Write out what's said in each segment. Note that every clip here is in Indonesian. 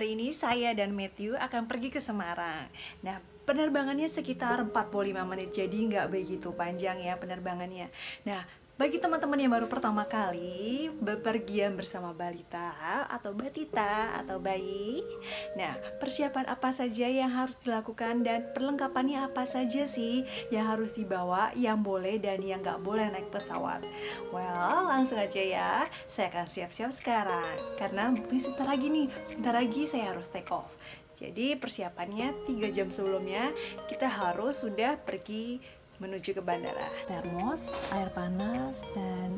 Hari ini saya dan Matthew akan pergi ke Semarang. Nah, penerbangannya sekitar 45 menit, jadi nggak begitu panjang ya penerbangannya. Nah, bagi teman-teman yang baru pertama kali bepergian bersama balita atau batita atau bayi, nah, persiapan apa saja yang harus dilakukan dan perlengkapannya apa saja sih yang harus dibawa, yang boleh dan yang nggak boleh naik pesawat. Well, langsung aja ya, saya akan siap-siap sekarang karena butuh sebentar lagi nih, sebentar lagi saya harus take off. Jadi persiapannya 3 jam sebelumnya kita harus sudah pergi menuju ke bandara. Termos, air panas, dan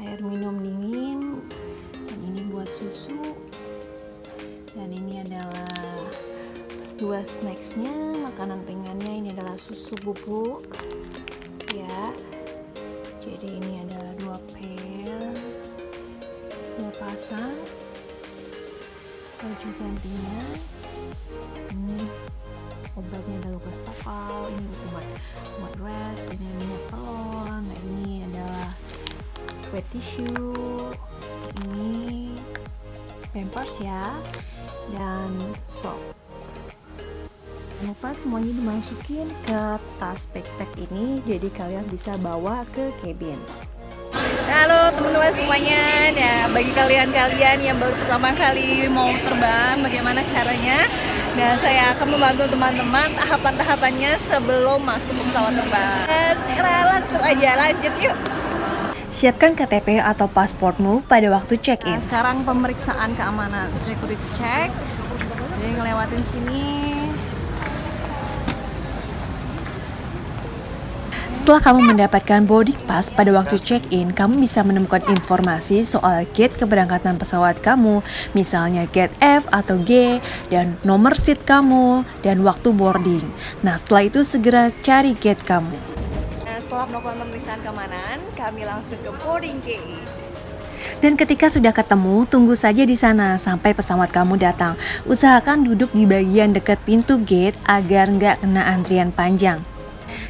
air minum dingin. Dan ini buat susu. Dan ini adalah 2 snacksnya, makanan ringannya. Ini adalah susu bubuk, ya. Jadi ini adalah 2 pasang baju gantinya. Ini obatnya ada Lukas Papau, ini obat res, ini minyak telon. Nah, ini adalah wet tissue, ini pampers ya, dan sok. Jangan lupa semuanya dimasukin ke tas backpack ini, jadi kalian bisa bawa ke cabin. Halo teman-teman semuanya, nah bagi kalian-kalian yang baru pertama kali mau terbang, bagaimana caranya? Nah, saya akan membantu teman-teman tahapan-tahapannya sebelum masuk ke pesawat terbang. Sekarang langsung aja lanjut yuk. Siapkan KTP atau pasportmu pada waktu check-in. Nah, sekarang pemeriksaan keamanan, security check. Jadi ngelewatin sini. Setelah kamu mendapatkan boarding pass pada waktu check-in, kamu bisa menemukan informasi soal gate keberangkatan pesawat kamu, misalnya gate F atau G, dan nomor seat kamu, dan waktu boarding. Nah, setelah itu segera cari gate kamu. Nah, setelah melakukan pemeriksaan keamanan, kami langsung ke boarding gate. Dan ketika sudah ketemu, tunggu saja di sana sampai pesawat kamu datang. Usahakan duduk di bagian dekat pintu gate agar nggak kena antrian panjang.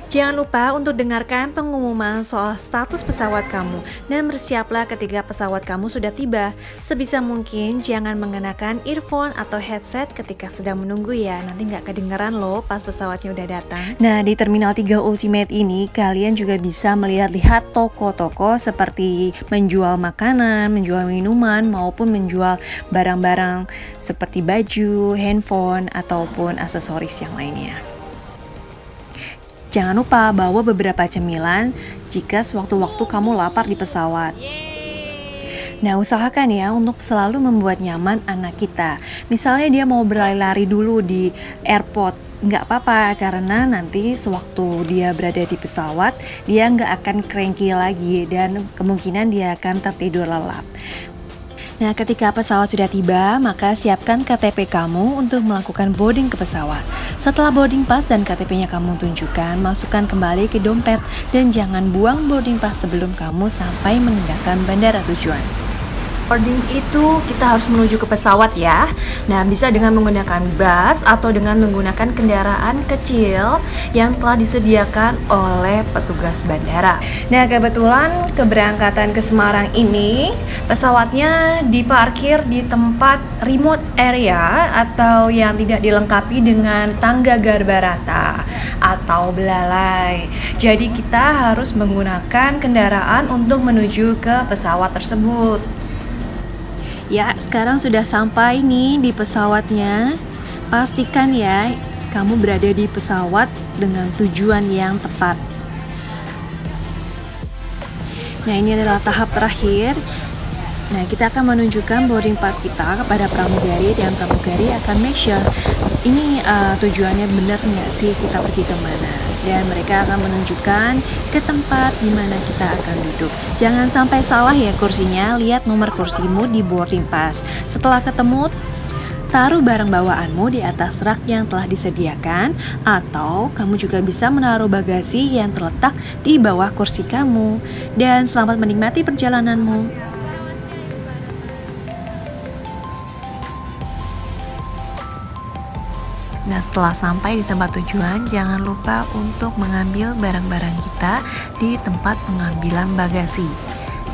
Jangan lupa untuk dengarkan pengumuman soal status pesawat kamu dan bersiaplah ketika pesawat kamu sudah tiba. Sebisa mungkin jangan mengenakan earphone atau headset ketika sedang menunggu ya, nanti nggak kedengeran loh pas pesawatnya udah datang. Nah, di Terminal 3 Ultimate ini kalian juga bisa melihat-lihat toko-toko seperti menjual makanan, menjual minuman, maupun menjual barang-barang seperti baju, handphone, ataupun aksesoris yang lainnya. Jangan lupa bawa beberapa cemilan jika sewaktu-waktu kamu lapar di pesawat. Nah, usahakan ya untuk selalu membuat nyaman anak kita. Misalnya dia mau berlari-lari dulu di airport, nggak apa-apa karena nanti sewaktu dia berada di pesawat, dia nggak akan cranky lagi dan kemungkinan dia akan tertidur lelap. Nah, ketika pesawat sudah tiba, maka siapkan KTP kamu untuk melakukan boarding ke pesawat. Setelah boarding pass dan KTP-nya kamu tunjukkan, masukkan kembali ke dompet dan jangan buang boarding pass sebelum kamu sampai meninggalkan bandara tujuan. Boarding itu kita harus menuju ke pesawat ya. Nah, bisa dengan menggunakan bus atau dengan menggunakan kendaraan kecil yang telah disediakan oleh petugas bandara. Nah, kebetulan keberangkatan ke Semarang ini pesawatnya diparkir di tempat remote area atau yang tidak dilengkapi dengan tangga garbarata atau belalai. Jadi kita harus menggunakan kendaraan untuk menuju ke pesawat tersebut. Ya, sekarang sudah sampai nih di pesawatnya. Pastikan ya kamu berada di pesawat dengan tujuan yang tepat. Nah, ini adalah tahap terakhir. Nah, kita akan menunjukkan boarding pass kita kepada pramugari dan pramugari akan make sure ini tujuannya benar nggak sih kita pergi kemana, dan mereka akan menunjukkan ke tempat di mana kita akan duduk. Jangan sampai salah ya kursinya, lihat nomor kursimu di boarding pass. Setelah ketemu, taruh barang bawaanmu di atas rak yang telah disediakan, atau kamu juga bisa menaruh bagasi yang terletak di bawah kursi kamu. Dan selamat menikmati perjalananmu. Nah, setelah sampai di tempat tujuan, jangan lupa untuk mengambil barang-barang kita di tempat pengambilan bagasi.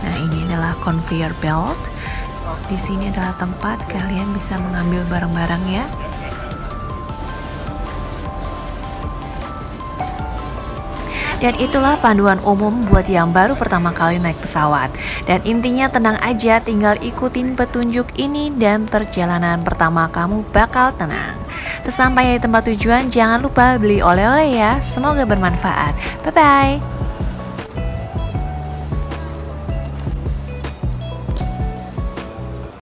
Nah, ini adalah conveyor belt. Di sini adalah tempat kalian bisa mengambil barang-barang ya. Dan itulah panduan umum buat yang baru pertama kali naik pesawat. Dan intinya tenang aja, tinggal ikutin petunjuk ini dan perjalanan pertama kamu bakal tenang. Sesampainya di tempat tujuan, jangan lupa beli oleh-oleh ya. Semoga bermanfaat. Bye-bye.